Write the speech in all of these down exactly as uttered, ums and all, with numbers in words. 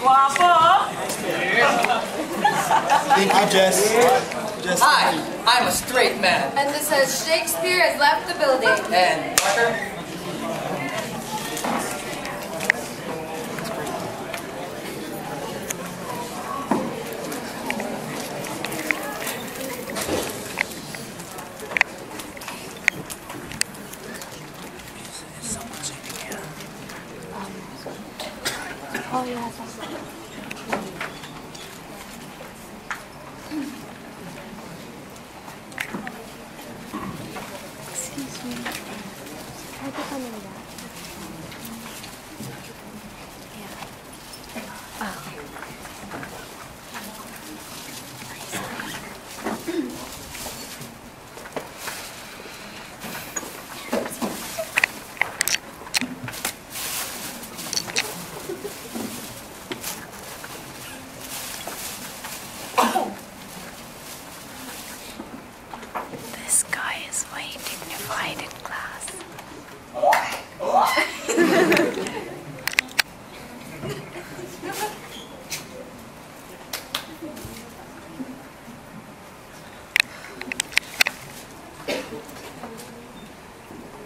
Guapo. Thank you, Jess. Jess. Hi, I'm a straight man. And this says Shakespeare has left the building. And Parker. Oh, yeah, that's right. Excuse me. Can I put them in that? Yeah. Oh.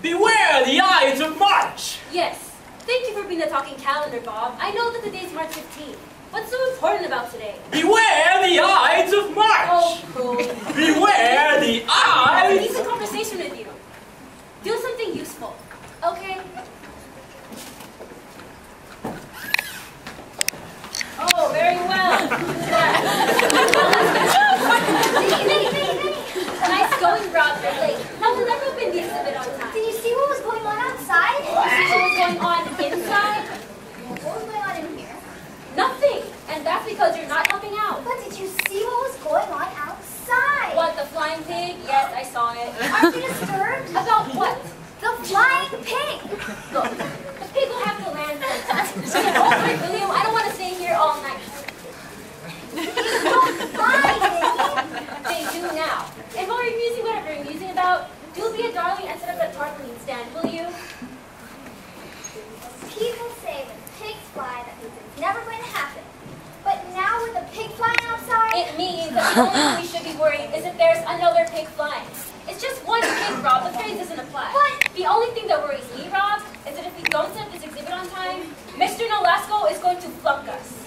Beware the Ides of March! Yes. Thank you for being the talking calendar, Bob. I know that the day's March fifteenth. What's so important about today? Beware the Ides of March! Oh, cool. Beware the Ides! I need a conversation with you. Do something useful, okay? Oh, very well. Nay, nay, nay, nay. Nice going, Rob. You're late. How will that open the exhibit on time? Did you see what was going on outside? Did you see what was going on inside? What was going on in here? Nothing. And that's because you're not helping out. But did you see what was going on outside? What, the flying pig? Yes, I saw it. Aren't you disturbed? About what? The flying pig. Look, the pig will have to land sometime. Oh, wait, William, I don't want to stay here all night. Pigs don't fly, baby. They do now. And while you're musing whatever you're musing about, do be a darling and set up that tarpaulin stand, will you? People say when pigs fly that means it's never going to happen. But now with a pig flying outside, it means that the only thing we should be worried is if there's another pig flying. It's just one pig, Rob. The phrase doesn't apply. But the only thing that worries me, Rob, is that if we don't set up this exhibit on time, Mister Nolasco is going to flunk us.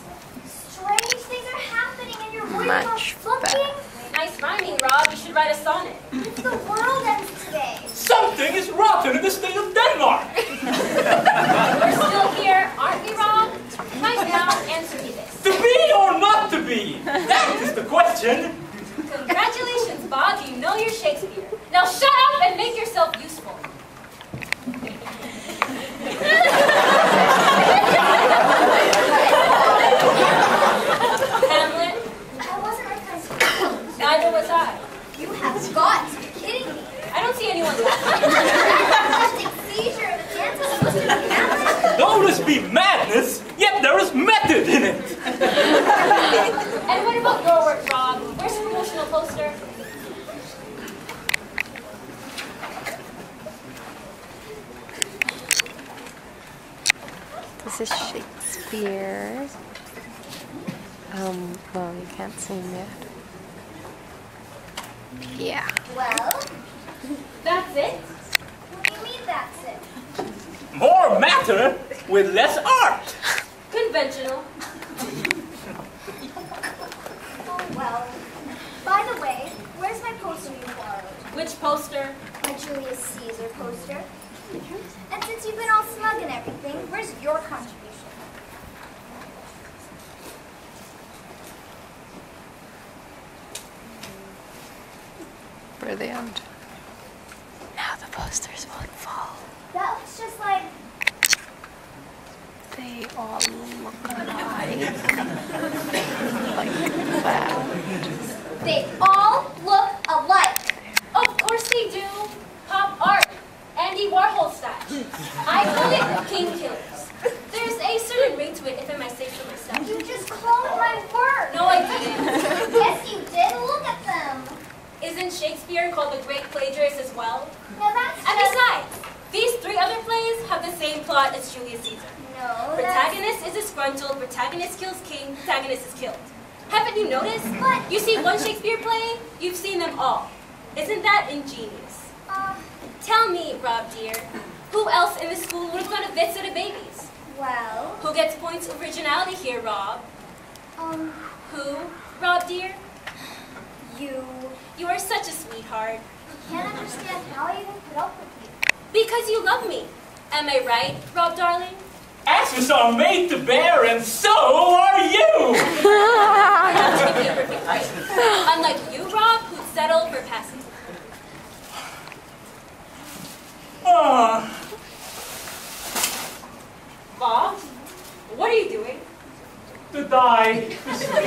Strange things are happening and you're worried about flunking? Nice rhyming, Rob. You should write a sonnet. It's the world ends today. Something is rotten in the state of Denmark. We're still here, aren't we, Rob? Right now, answer me this. To be or not to be? That is the question. Congratulations, Bob. You know your Shakespeare. Now shut up and make yourself useful. Hamlet? I wasn't recognized. Neither was I. You have got to be kidding me. I don't see anyone laughing. Though this be madness, yet there is method in it. And what about your work, Rob? Where's the promotional poster? This is Shakespeare. Um, well, you can't see it. Yeah. Well, that's it. What do you mean that's it? More matter with less art. Conventional. Oh, well. By the way, where's my poster you borrowed? Which poster? My Julius Caesar poster. And since you've been all smug and everything, where's your contribution? Brilliant. Now the posters won't fall. That looks just like... They all look alike. Like that. They all look alike. Of course they do. Pop art. Andy Warhol style. I call it King Killers. There's a certain ring to it, if I might say so myself. You just cloned my work. No, I didn't. Yes, you did. Look at them. Isn't Shakespeare called the great plagiarist as well? No, that's And just... besides, these three other plays have the same plot as Julius Caesar. No, Protagonist that's... is a scrunch told protagonist kills king, protagonist is killed. Haven't you noticed? But you see one Shakespeare play, you've seen them all. Isn't that ingenious? Uh, Tell me, Rob dear, who else in the school would have gone to vets or to babies? Well... Who gets points of originality here, Rob? Um... Who, Rob dear? You... You are such a sweetheart. I can't understand how I even put up with you. Because you love me. Am I right, Rob darling? Asses are made to bear, and so are you! Unlike you, Rob, who settled for passing. Uh. Bob, what are you doing? To die, to sleep,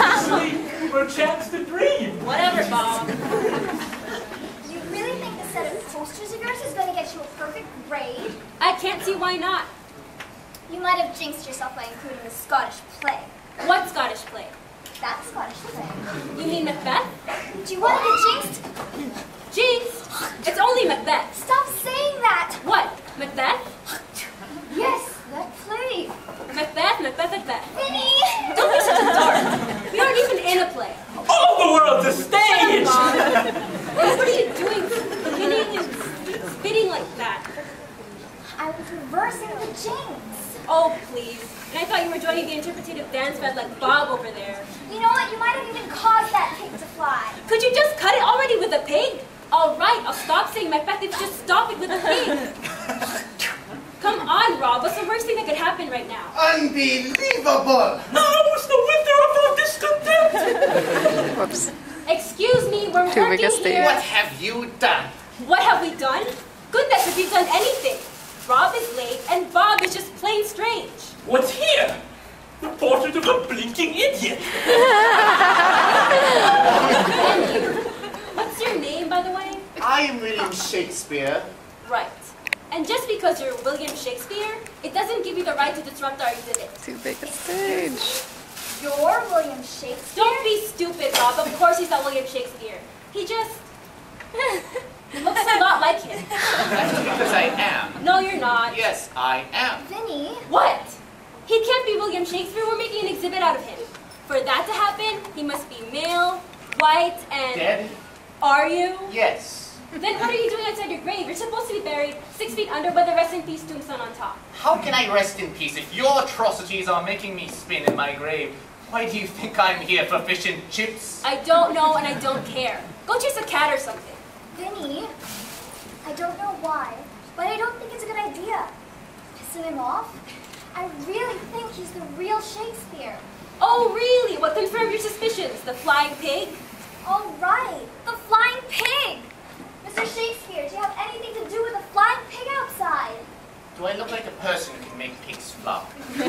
to sleep, or a chance to dream. Whatever, Bob. You really think the set of posters of yours is going to get you a perfect grade? I can't see why not. You might have jinxed yourself by including a Scottish play. What Scottish play? That Scottish play. You mean Macbeth? Do you want to get jinxed? Jinxed? It's only Macbeth. Stop saying that! What? Macbeth? Yes, that play. Macbeth, Macbeth, Macbeth. Minnie! Don't be such a dork. We aren't even in a play. All the world's a stage! What are you doing? Spinning and spitting like that. I was reversing the jinx. Oh, please. And I thought you were joining the interpretative dance band like Bob over there. You know what? You might have even caused that pig to fly. Could you just cut it already with a pig? All right, I'll stop saying Macbeth. It's just stop it with a pig. Come on, Rob. What's the worst thing that could happen right now? Unbelievable! Now was the winter of our discontent! Whoops. Excuse me, we're Too working here. What have you done? What have we done? Goodness, have you done anything? Rob is late, and Bob is just plain strange. What's here? The portrait of a blinking idiot. And you, what's your name, by the way? I am William Shakespeare. Right. And just because you're William Shakespeare, it doesn't give you the right to disrupt our exhibit. Too big a stage. You're William Shakespeare? Don't be stupid, Rob. Of course he's not William Shakespeare. He just... He looks a lot like him. That's because I am. No, you're not. Yes, I am. Vinny. What? He can't be William Shakespeare. We're making an exhibit out of him. For that to happen, he must be male, white, and... Dead? Are you? Yes. Then what are you doing outside your grave? You're supposed to be buried six feet under with a rest in peace tombstone on top. How can I rest in peace if your atrocities are making me spin in my grave? Why do you think I'm here for fish and chips? I don't know and I don't care. Go chase a cat or something. Vinny, I don't know why, but I don't think it's a good idea. Pissing him off? I really think he's the real Shakespeare. Oh, really? What confirmed your suspicions? The flying pig? All right, the flying pig! Mister Shakespeare, do you have anything to do with a flying pig outside? Do I look like a person who can make pigs fly? If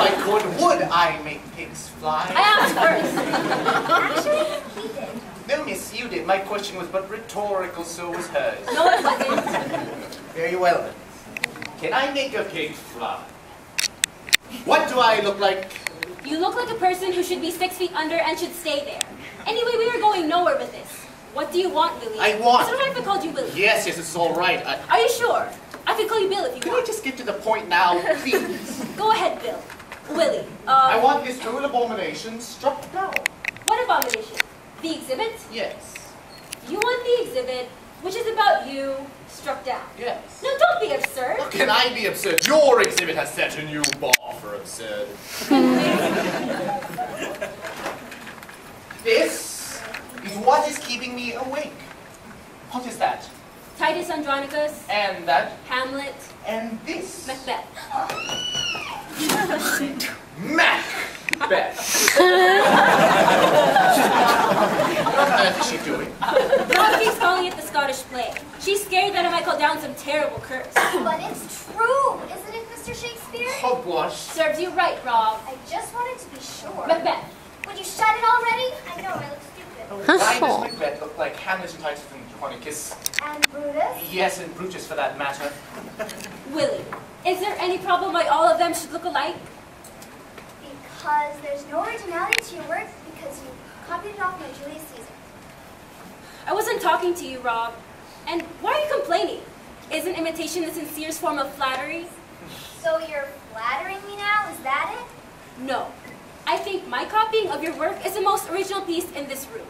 I could, would I make pigs fly? I asked first. Actually, he did. No, miss, you did. My question was but rhetorical, so was hers. No, it wasn't. Very well, then. Can I make a pig fly? What do I look like? You look like a person who should be six feet under and should stay there. Anyway, we were going nowhere with this. What do you want, Willie? I want... It's all right if I called you Willie. Yes, yes, it's all right. I... Are you sure? I could call you Bill if you Can want. Can I just get to the point now, please? Go ahead, Bill. Willie, um... I want this rule of abominations struck down. What abomination? The exhibit? Yes. You want the exhibit, which is about you, struck down. Yes. No, don't be absurd. How can I be absurd? Your exhibit has set a new bar for absurd. This is what is keeping me awake. What is that? Titus Andronicus. And that? Hamlet. And this? Macbeth. Macbeth. What is she doing? Rob keeps calling it the Scottish play. She's scared that I might call down some terrible curse. But it's true, isn't it, Mister Shakespeare? Hogwash. Serves you right, Rob. I just wanted to be sure. Macbeth. Would you shut it already? I know, I look stupid. Oh, why does Macbeth look like Hamlet and Titus Andronicus? And Brutus? Yes, and Brutus for that matter. Willie, is there any problem why all of them should look alike? Because there's no originality to your work because you copied it off my Julius Caesar. I wasn't talking to you, Rob. And why are you complaining? Isn't imitation the sincerest form of flattery? So you're flattering me now, is that it? No. I think my copying of your work is the most original piece in this room.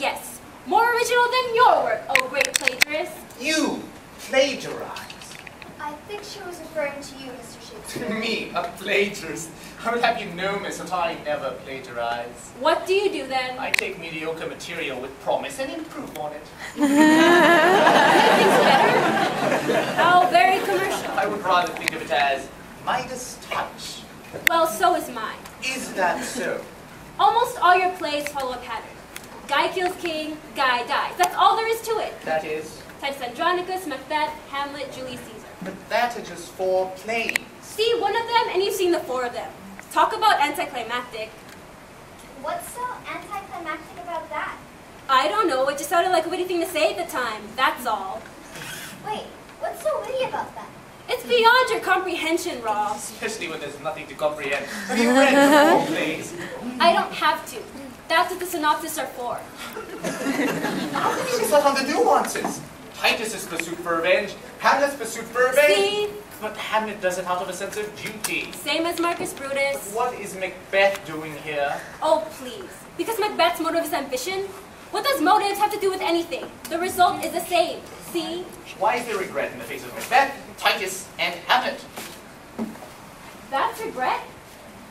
Yes, more original than your work, oh great plagiarist. You plagiarized. I think she was referring to you, Mister Shakespeare. To me, a plagiarist. I would have you know, miss, that I never plagiarize. What do you do then? I take mediocre material with promise and improve on it. Anything's better? How very commercial. I would rather think of it as Midas touch. Well, so is mine. Is that so? Almost all your plays follow a pattern. Guy kills king, guy dies. That's all there is to it. That is? Titus Andronicus, Macbeth, Hamlet, Julius Caesar. But that are just four plays. See one of them and you've seen the four of them. Talk about anticlimactic. What's so anticlimactic about that? I don't know, it just sounded like a witty thing to say at the time, that's all. Wait, what's so witty about that? It's beyond your comprehension, Rob. Especially when there's nothing to comprehend. Have you read the four plays? I don't have to. That's what the synopsis are for. How can you decide on the nuances? Titus's pursuit for revenge, Hamlet's pursuit for revenge. See? But Hamlet does it out of a sense of duty. Same as Marcus Brutus. But what is Macbeth doing here? Oh, please. Because Macbeth's motive is ambition? What does motives have to do with anything? The result is the same. See? Why is there regret in the face of Macbeth, Titus, and Hamlet? That's regret?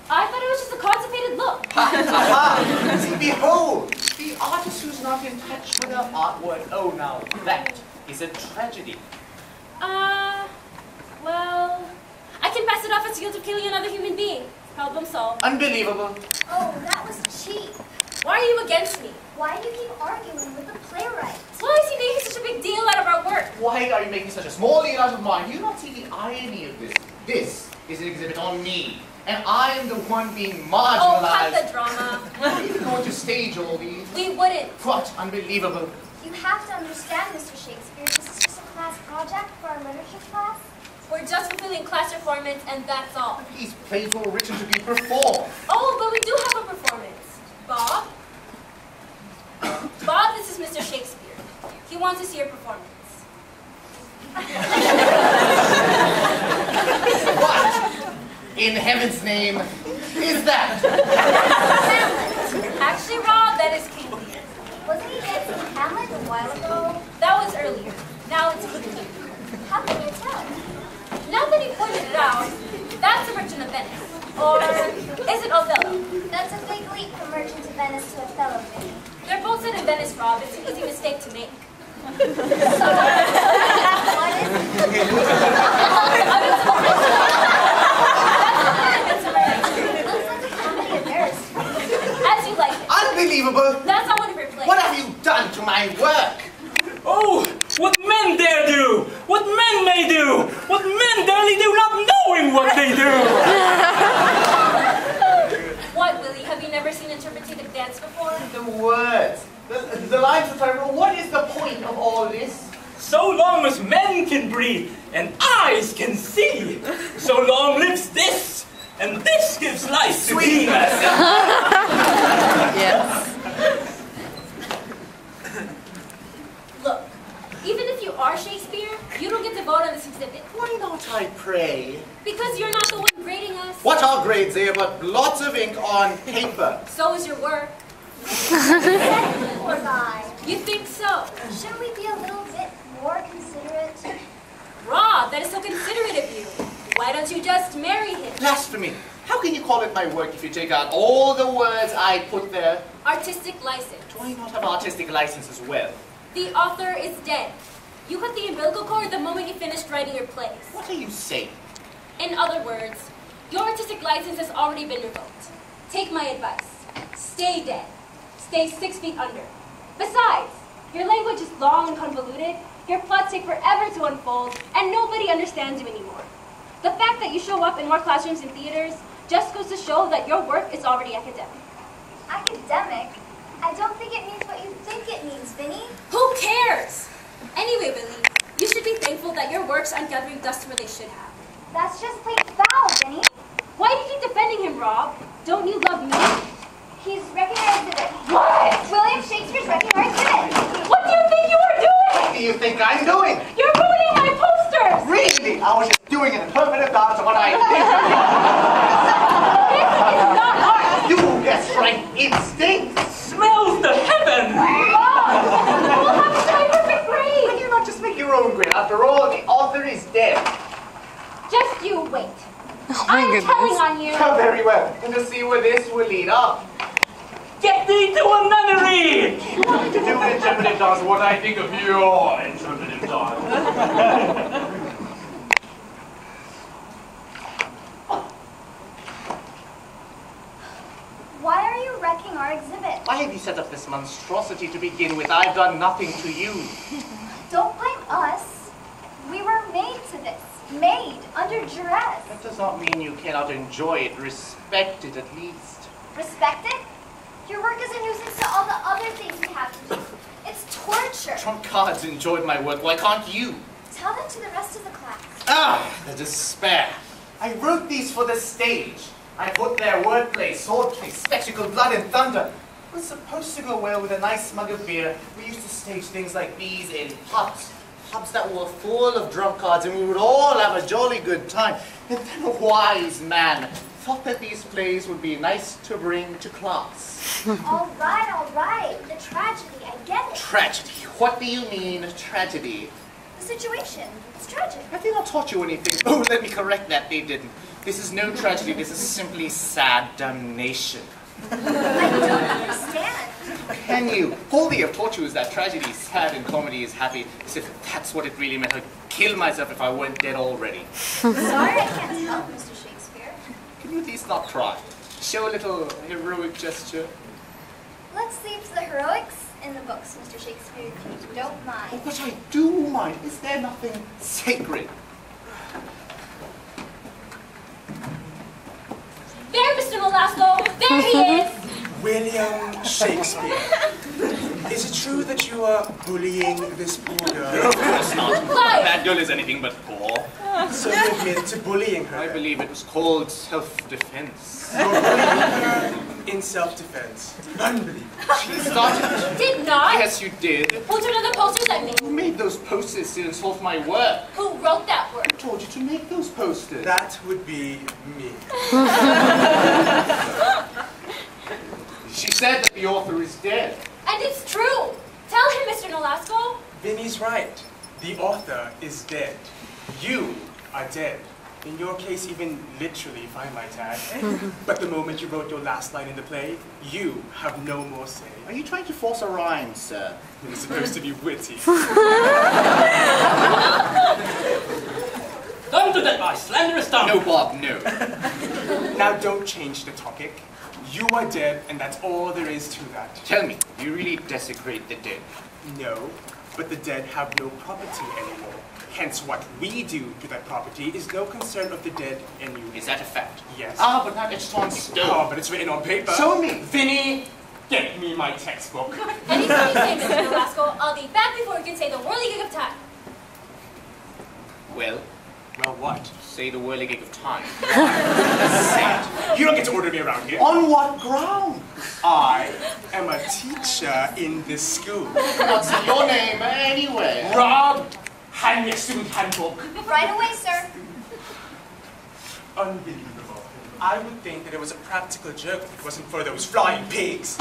I thought it was just a constipated look. Ha ha ha! See, behold! The artist who's not in touch with her artwork. Oh, now that is a tragedy. Uh, well, I can pass it off as guilt of killing another human being. Problem solved. Unbelievable. Oh, that was cheap. Why are you against me? Why do you keep arguing with the playwright? Why is he making such a big deal out of our work? Why are you making such a small deal out of mine? Do you not see the irony of this? This is an exhibit on me. And I am the one being marginalized. Oh, cut the drama. We're not even going to stage all these. We wouldn't. What? Unbelievable. You have to understand, Mister Shakespeare, this is just a class project for our literature class. We're just fulfilling class performance, and that's all. These plays were written to be performed. Oh, but we do have a performance. Bob? Bob, this is Mister Shakespeare. He wants to see your performance. What? In heaven's name, is that? Hamlet. Actually, Rob, that is King Lear. Wasn't he dancing Hamlet a while ago? That was earlier. Now it's King Lear. How can you tell? Now that he pointed it out, that's the Merchant of Venice. Or is it Othello? That's a big leap from Merchant of Venice to Othello. They're both set in Venice, Rob. It's an easy mistake to make. So, what is it? Unbelievable! That's not one of your plays. What have you done to my work? Oh, what men dare do! What men may do! What men barely do, not knowing what they do! What, Willie? Have you never seen interpretative dance before? The words, the, the lines that I wrote. What is the point of all this? So long as men can breathe and eyes can see, so long lives this. And this gives life sweetness. To sweetness! Yes. Look, even if you are Shakespeare, you don't get to vote on this exhibit. Why not, I pray? Because you're not the one grading us. What are grades here but blots of ink on paper? So is your work. Or mine. You think so? Shouldn't we be a little bit more considerate? Rob, that is so considerate of you. Why don't you just marry him? Blasphemy! How can you call it my work if you take out all the words I put there? Artistic license. Do I not have artistic license as well? The author is dead. You cut the umbilical cord the moment you finished writing your plays. What are you saying? In other words, your artistic license has already been revoked. Take my advice. Stay dead. Stay six feet under. Besides, your language is long and convoluted, your plots take forever to unfold, and nobody understands you anymore. The fact that you show up in more classrooms and theaters just goes to show that your work is already academic. Academic? I don't think it means what you think it means, Vinny. Who cares? Anyway, Billy, you should be thankful that your works aren't gathering dust where they should have. That's just plain foul, Vinny. Why do you keep defending him, Rob? Don't you love me? He's recognized it. What? William Shakespeare's recognized it. What do you think you are doing? What do you think I'm doing? You're ruining my posters! Really? I was just doing doing an affirmative dance on what I think. This is not art. You guessed right. It stinks. Smells to heaven. Oh, we'll have to make perfect grade. Why do you not just make your own grade? After all, the author is dead. Just you wait. Oh, I'm goodness. telling on you. Oh, very well. And to see where this will lead up. Get thee to a nunnery! To do an interpretive dance, what I think of your interpretive dance. Why are you wrecking our exhibit? Why have you set up this monstrosity to begin with? I've done nothing to you. Don't blame us. We were made to this. Made under duress. That does not mean you cannot enjoy it. Respect it, at least. Respect it? Your work is a nuisance to all the other things we have to do. It's torture. Trump cards enjoyed my work. Why can't you? Tell them to the rest of the class. Ah, the despair. I wrote these for the stage. I put their wordplay, swordplay, spectacle, blood and thunder. It was supposed to go well with a nice mug of beer. We used to stage things like these in pubs. Pubs that were full of trump cards, and we would all have a jolly good time. And then a wise man thought that these plays would be nice to bring to class. All right, all right. The tragedy, I get it. Tragedy? What do you mean, tragedy? The situation. It's tragic. Have they not taught you anything? Oh, let me correct that. They didn't. This is no tragedy. This is simply sad damnation. I don't understand. Can you? All they have taught you is that tragedy is sad and comedy is happy. As if that's what it really meant. I'd kill myself if I weren't dead already. Sorry I can't help, Mister Shakespeare. Can you at least not cry? Show a little heroic gesture. Let's leave the heroics in the books, Mister Shakespeare, if you don't mind. Oh, but I do mind. Is there nothing sacred? There, Mister Nolasco. There he is. William Shakespeare. Is it true that you are bullying this poor girl? Of course not. That girl is anything but poor. So you admit to bullying her? I believe it was called self-defense. You're bullying her in self-defense. Unbelievable. She started. Did not? Yes, you did. Who turned on the posters I made? Who made those posters to insult my work? Who wrote that work? Who told you to make those posters? That would be me. She said that the author is dead. And it's true. Tell him, Mister Nolasco. Vinny's right. The author is dead. You are dead. In your case, even literally, if I might add. But the moment you wrote your last line in the play, you have no more say. Are you trying to force a rhyme, sir? It was supposed to be witty. Don't do that, my slanderous tongue. No, Bob, no. Now don't change the topic. You are dead, and that's all there is to that. Tell me, do you really desecrate the dead? No, but the dead have no property anymore. Hence, what we do to that property is no concern of the dead anymore. Is that a fact? Yes. Ah, but that it's on stone. Ah, but it's written on paper. Show me! Vinny, get me my textbook. Anything you say, Mister Nolasco, I'll be back before you can say the whirligig of time. Well? Well, what? Say the whirligig of time. Say it. You don't get to order me around here. On what ground? I am a teacher in this school. What's your name anyway? Rob, hand me a student handbook. Right away, sir. Unbelievable. I would think that it was a practical joke if it wasn't for those flying pigs.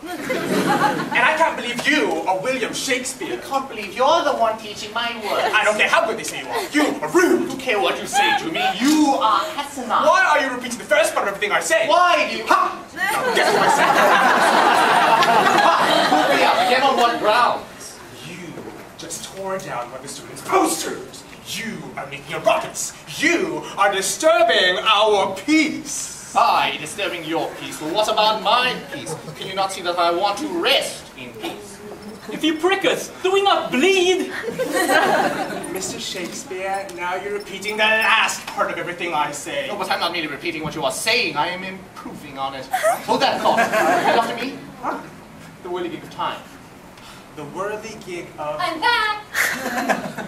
And I can't believe you are William Shakespeare. I can't believe you're the one teaching my words. I don't care how good they say you are. You are rude. I don't care what you say to me. You are asinine. Why are you repeating the first part of everything I say? Why do you... Ha! Now guess what I said. Ha! Put me up again on what grounds? You just tore down one of the students' posters. You are making a ruckus. You are disturbing our peace. I, disturbing your peace. Well, what about my peace? Can you not see that I want to rest in peace? If you prick us, do we not bleed? Mister Shakespeare, now you're repeating the last part of everything I say. No, but I'm not merely repeating what you are saying. I am improving on it. Hold that thought. Repeat after me. Huh? The whirligig of time. The whirligig of... I'm back!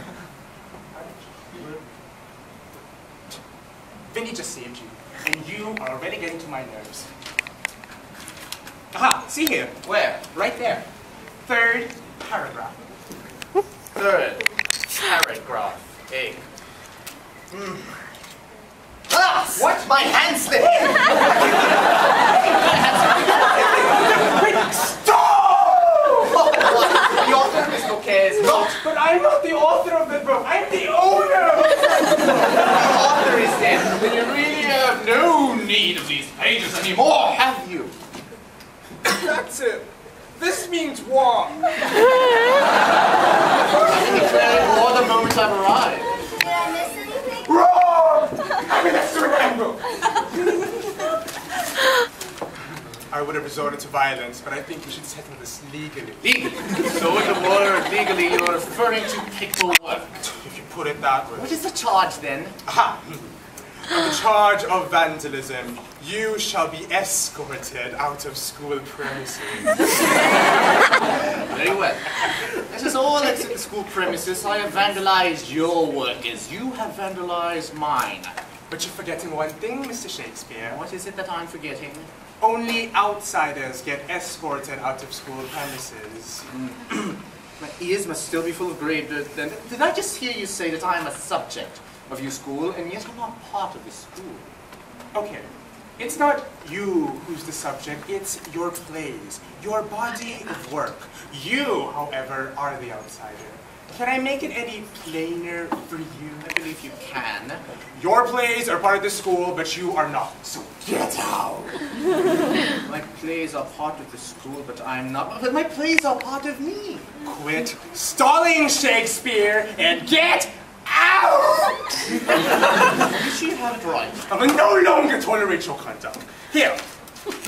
Vinny just saved you. And you are already getting to my nerves. Aha! See here. Where? Right there. Third paragraph. Third paragraph. Egg. Mm. Ah! What? My hand slipped! My hand slipped! Stop! The author of this book cares not. But I'm not the author of the book. I'm the owner of the book. The author is dead. But you really have no need of these pages anymore, have you? That's it. This means war. War the moment I've arrived. Did I miss anything? Wrong! I mean, that's the ramble. I would have resorted to violence, but I think we should settle this legally. Legally? So in the word legally, you're referring to paper work. If you put it that way. What is the charge then? Aha! On the charge of vandalism, you shall be escorted out of school premises. Very well. This is all that's in school premises. I have vandalized your work as you have vandalized mine. But you're forgetting one thing, Mister Shakespeare. What is it that I'm forgetting? Only outsiders get escorted out of school premises. My ears must still be full of grave dirt then. Did I just hear you say that I am a subject of your school, and yet I'm not part of this school? Okay, it's not you who's the subject, it's your plays, your body of work. You, however, are the outsider. Can I make it any plainer for you? I believe you can. Your plays are part of the school, but you are not, so get out! My plays are part of the school, but I'm not. But my plays are part of me! Quit stalling, Shakespeare, and get out! Did she have it right? I will no longer tolerate your conduct. Here,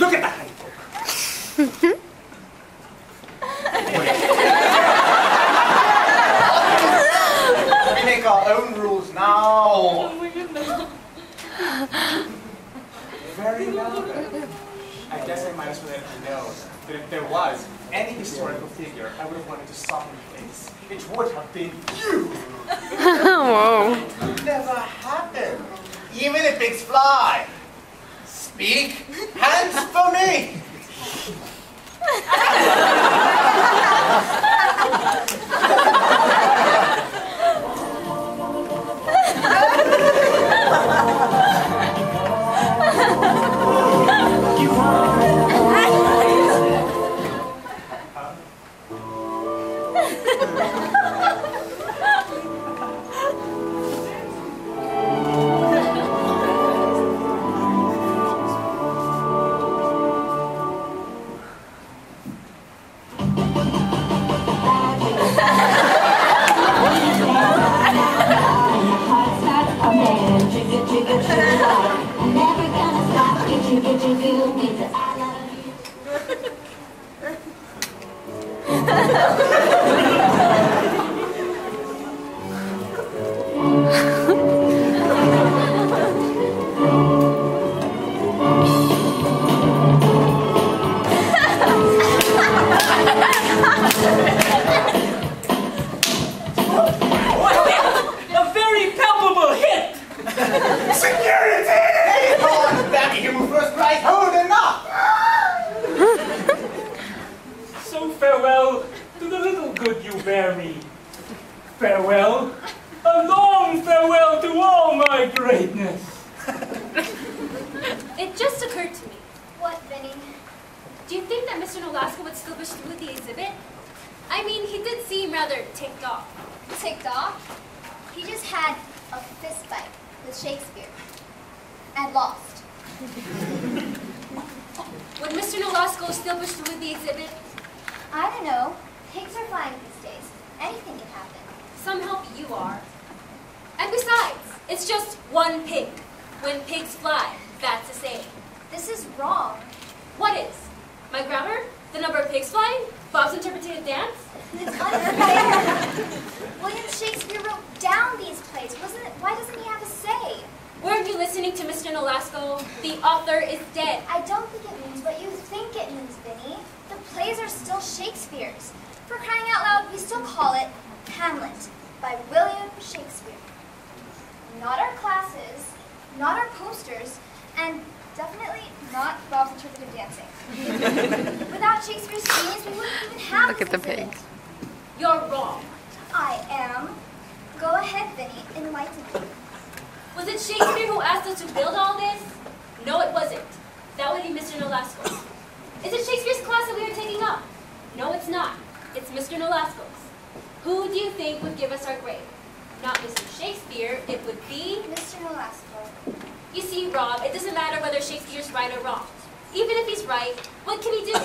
look at the handbook. We make our own rules now. Very well then. I guess I might as well let you know that if there was any historical figure I would have wanted to soften the face, it would have been you! Whoa. Never happened. Even if pigs fly. Speak. Hands for me. You're wrong. I am. Go ahead, Vinny, enlighten me. Was it Shakespeare who asked us to build all this? No, it wasn't. That would be Mister Nolasco. Is it Shakespeare's class that we are taking up? No, it's not. It's Mister Nolasco's. Who do you think would give us our grade? Not Mister Shakespeare, it would be... Mister Nolasco. You see, Rob, it doesn't matter whether Shakespeare's right or wrong. Even if he's right, what can he do?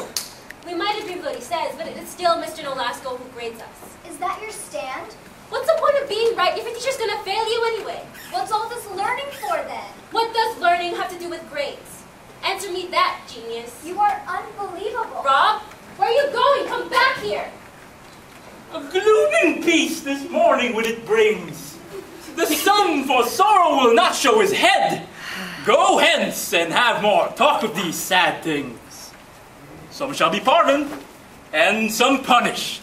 We might agree with what he says, but it's still Mister Nolasco who grades us. Is that your stand? What's the point of being right if your teacher's going to fail you anyway? What's all this learning for, then? What does learning have to do with grades? Answer me that, genius. You are unbelievable. Rob, where are you going? Come back here. A glooming peace this morning when it brings. The sun for sorrow will not show his head. Go hence and have more talk of these sad things. Some shall be pardoned, and some punished.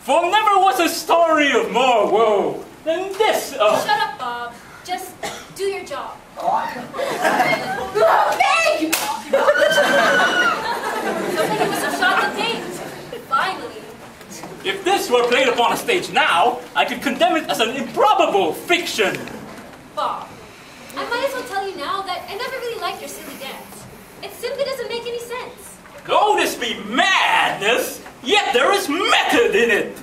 For never was a story of more woe than this of... Shut up, Bob. Just do your job. Pig! Somebody must have shot the pig. Finally. If this were played upon a stage now, I could condemn it as an improbable fiction. Bob, I might as well tell you now that I never really liked your silly dance. It simply doesn't make any sense. Though this be madness, yet there is method in it.